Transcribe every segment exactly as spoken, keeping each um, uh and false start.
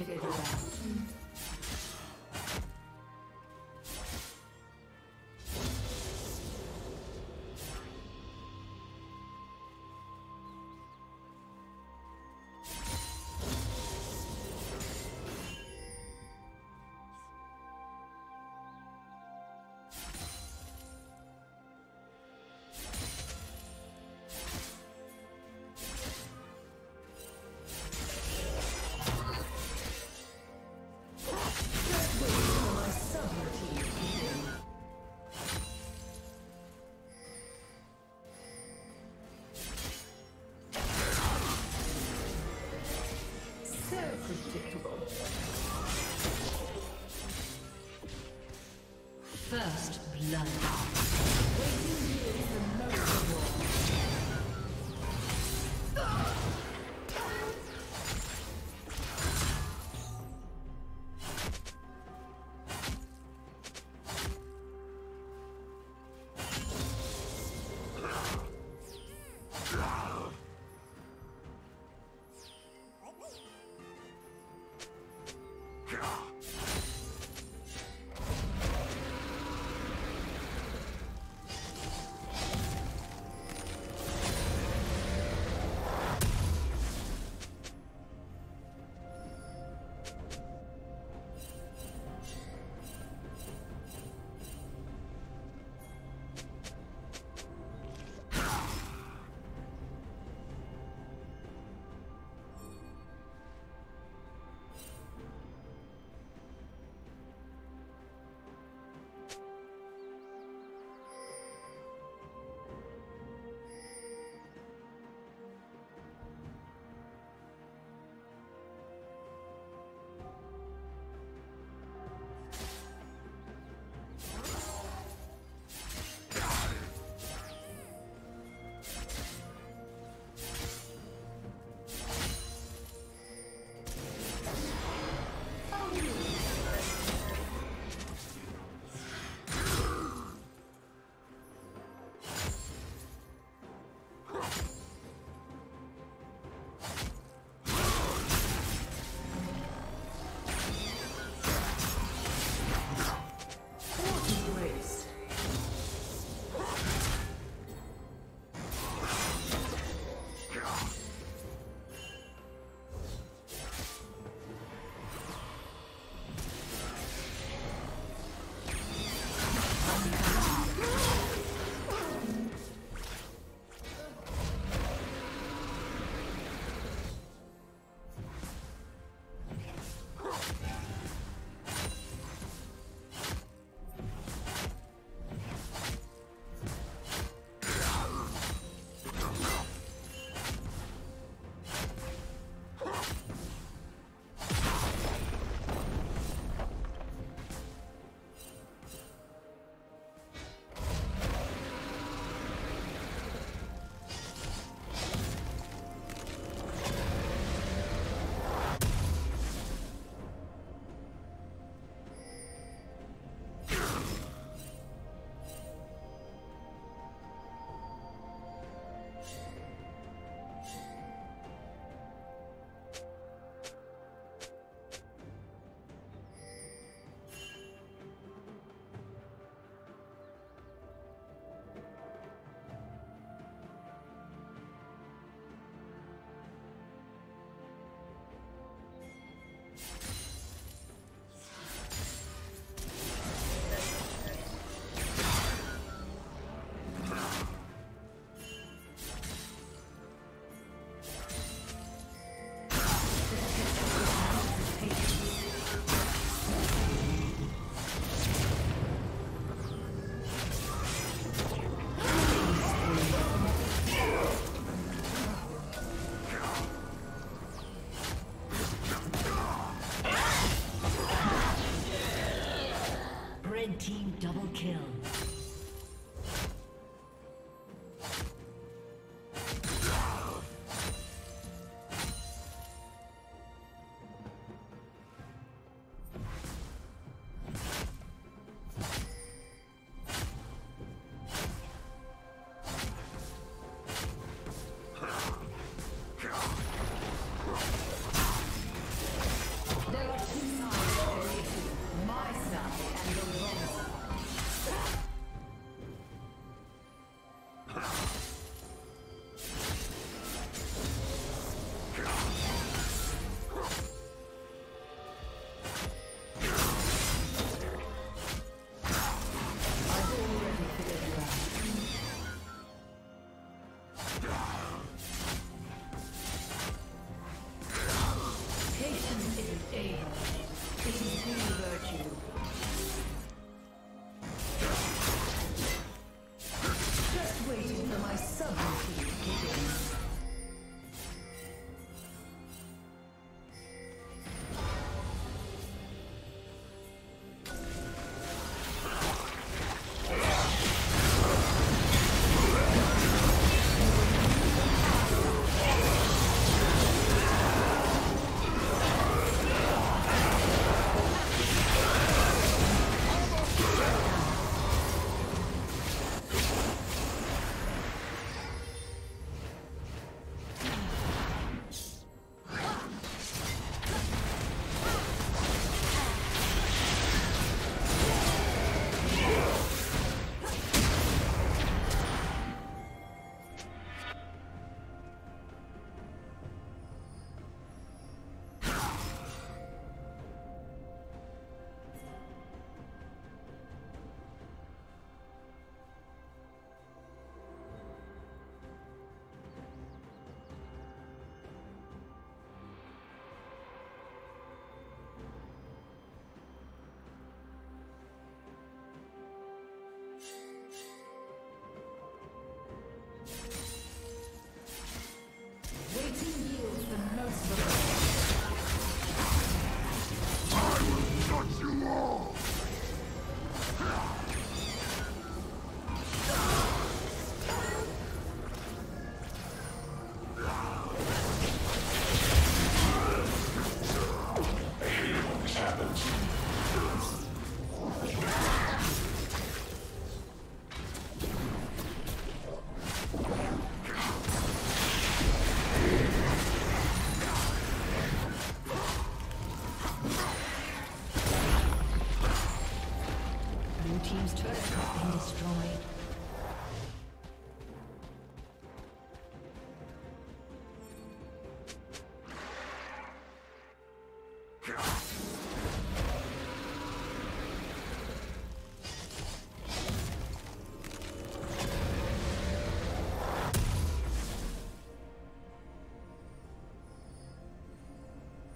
Executed a round. First blood.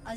A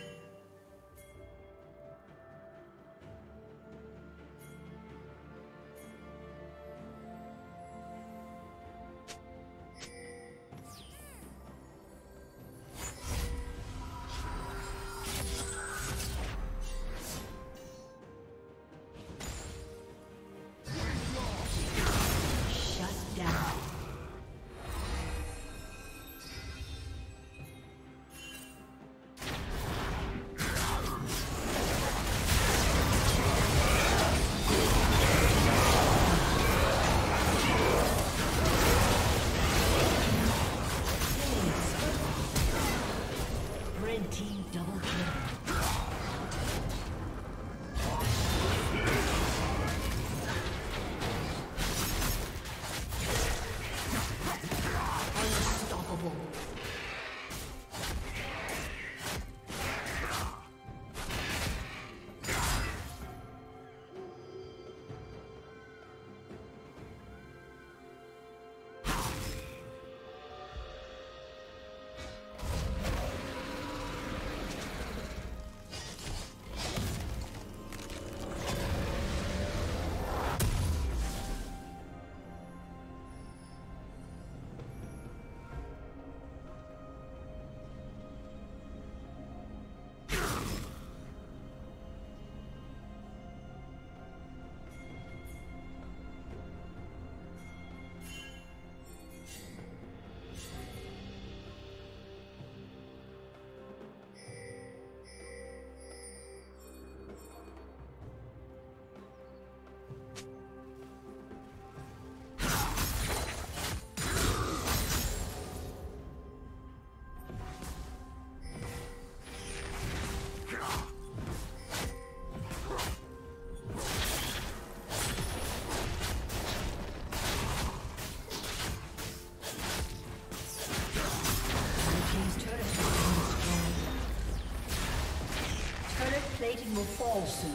Falso.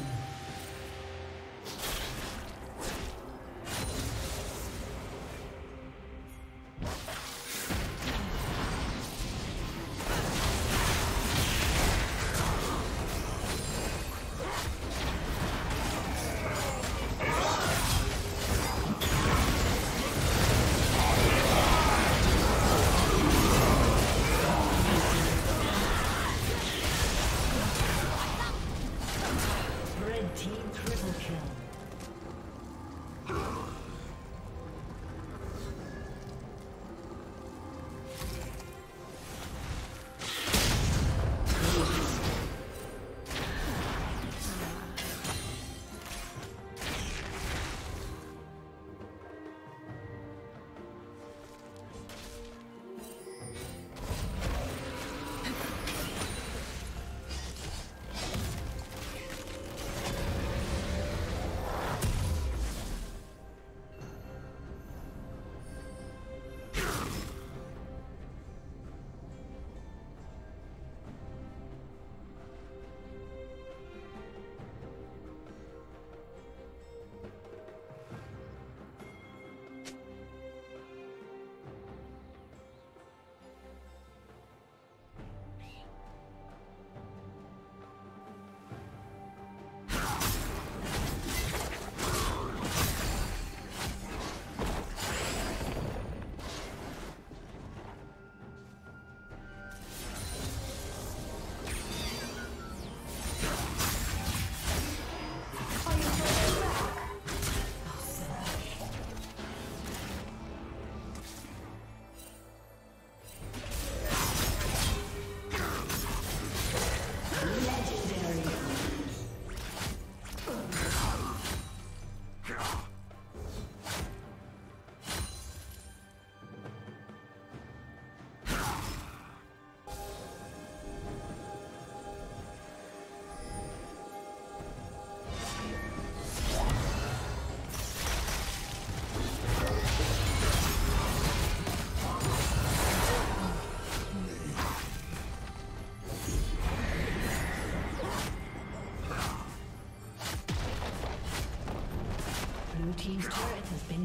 Team's turret has been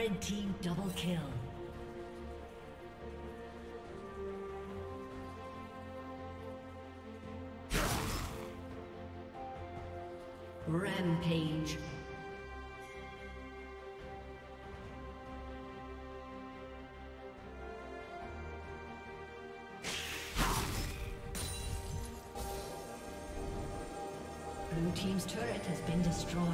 Red team double kill. Rampage. Blue team's turret has been destroyed.